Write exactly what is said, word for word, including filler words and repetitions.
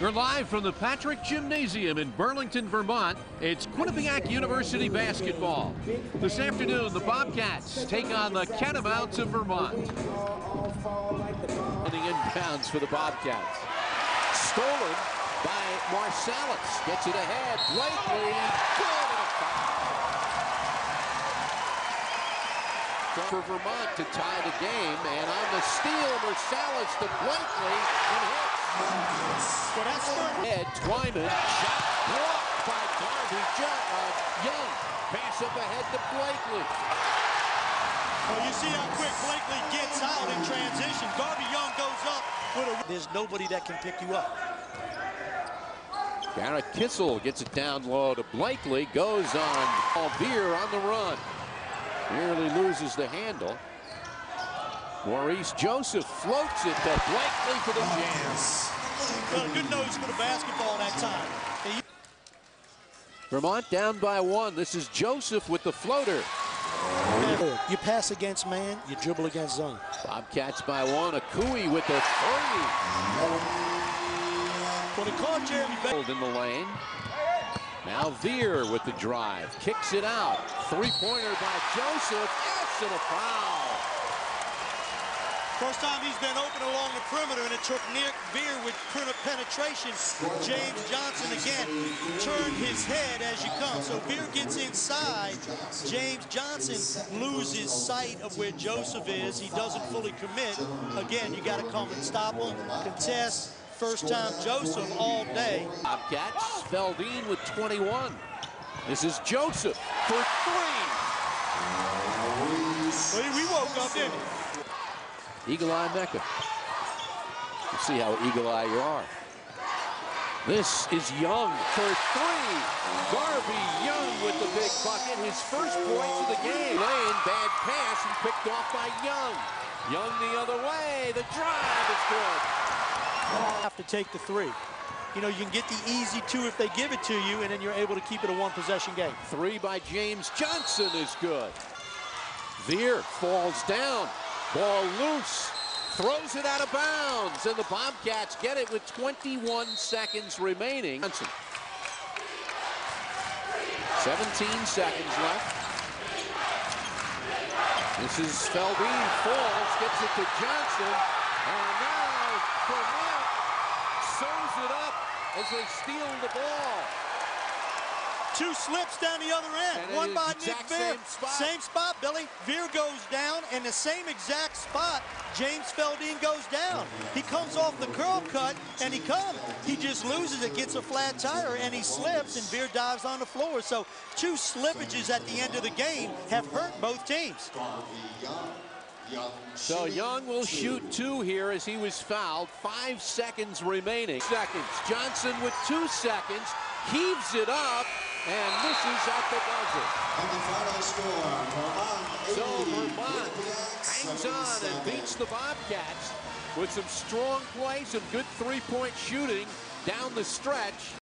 You're live from the Patrick Gymnasium in Burlington, Vermont. It's Quinnipiac University basketball. This afternoon, the Bobcats take on the Catamounts of Vermont. And the inbounds for the Bobcats. Stolen by Marsalis. Gets it ahead. Blakely. Good. For Vermont to tie the game. And on the steal, Marsalis to Blakely. And hits. Head, Twyman, shot blocked by Garvey. Uh, Young, pass up ahead to Blakely. Well, you see how quick Blakely gets out in transition. Garvey Young goes up with a... There's nobody that can pick you up. Garrett Kissel gets it down low to Blakely. Goes on. Alvear on the run. Nearly loses the handle. Maurice Joseph floats it to Blakely for the jam. Well, good nose for the basketball that time. He Vermont down by one. This is Joseph with the floater. You pass against man, you dribble against zone. Bobcats by one. Akui with the three. Well, they caught Jeremy Bell in the lane. Now Veer with the drive. Kicks it out. Three-pointer by Joseph. Yes, and a foul. First time he's been open along the perimeter, and it took Nick Veer with penetration. James Johnson again turned his head as you come. So Veer gets inside. James Johnson loses sight of where Joseph is. He doesn't fully commit. Again, you got to come and stop him, contest. First time Joseph all day. Bobcats, Feldine with twenty-one. This is Joseph for three. We woke up, didn't we? Eagle Eye Mecca. Let's see how eagle eye you are. This is Young for three. Garvey Young with the big bucket. His first point of the game. Lane, bad pass, and picked off by Young. Young the other way. The drive is good. You have to take the three. You know, you can get the easy two if they give it to you, and then you're able to keep it a one-possession game. Three by James Johnson is good. Veer falls down. Ball loose, throws it out of bounds, and the Bobcats get it with twenty-one seconds remaining. seventeen seconds left. This is Feldine, falls, gets it to Johnson, and now Cornette sews it up as they steal the ball. Two slips down the other end. One by Nick Veer. Same spot. same spot, Billy. Veer goes down, and the same exact spot, James Feldine goes down. He comes off the curl cut, and he comes. He just loses it, gets a flat tire, and he slips, and Veer dives on the floor. So two slippages at the end of the game have hurt both teams. So Young will shoot two here as he was fouled. Five seconds remaining. Seconds. Johnson with two seconds. Heaves it up. And misses at the buzzer. And the final score, Vermont eighty, so Vermont hangs on and beats the Bobcats with some strong play, some good three-point shooting down the stretch.